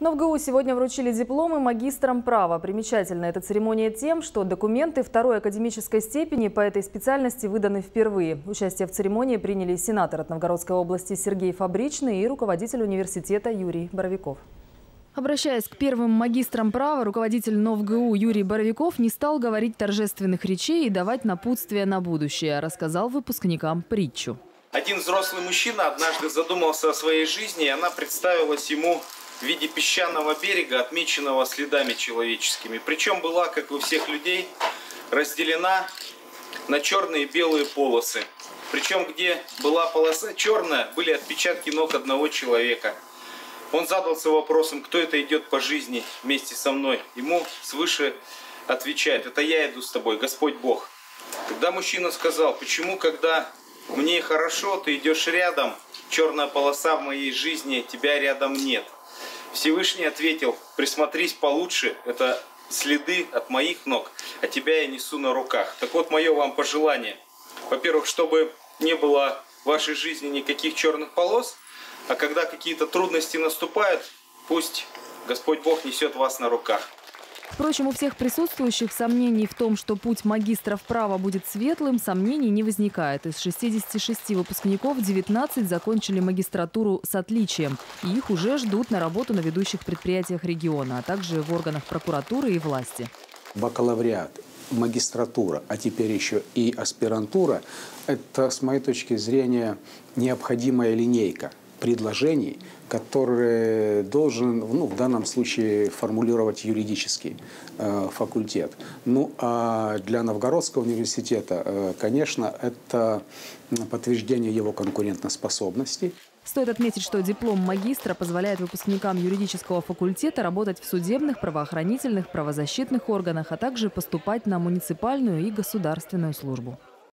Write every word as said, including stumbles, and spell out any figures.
НовГУ сегодня вручили дипломы магистрам права. Примечательна эта церемония тем, что документы второй академической степени по этой специальности выданы впервые. Участие в церемонии приняли сенатор от Новгородской области Сергей Фабричный и руководитель университета Юрий Боровиков. Обращаясь к первым магистрам права, руководитель НовГУ Юрий Боровиков не стал говорить торжественных речей и давать напутствия на будущее, а рассказал выпускникам притчу. Один взрослый мужчина однажды задумался о своей жизни, и она представилась ему в виде песчаного берега, отмеченного следами человеческими. Причем была, как и у всех людей, разделена на черные и белые полосы. Причем, где была полоса черная, были отпечатки ног одного человека. Он задался вопросом, кто это идет по жизни вместе со мной. Ему свыше отвечает: это я иду с тобой, Господь Бог. Когда мужчина сказал: почему, когда мне хорошо, ты идешь рядом, черная полоса в моей жизни, тебя рядом нет. Всевышний ответил: присмотрись получше, это следы от моих ног, а тебя я несу на руках. Так вот, мое вам пожелание. Во-первых, чтобы не было в вашей жизни никаких черных полос, а когда какие-то трудности наступают, пусть Господь Бог несет вас на руках. Впрочем, у всех присутствующих сомнений в том, что путь магистров права будет светлым, сомнений не возникает. Из шестидесяти шести выпускников девятнадцать закончили магистратуру с отличием. И их уже ждут на работу на ведущих предприятиях региона, а также в органах прокуратуры и власти. Бакалавриат, магистратура, а теперь еще и аспирантура – это, с моей точки зрения, необходимая линейка предложений, которые должен, ну, в данном случае, формулировать юридический э, факультет. Ну, а для Новгородского университета, э, конечно, это подтверждение его конкурентоспособности. Стоит отметить, что диплом магистра позволяет выпускникам юридического факультета работать в судебных, правоохранительных, правозащитных органах, а также поступать на муниципальную и государственную службу.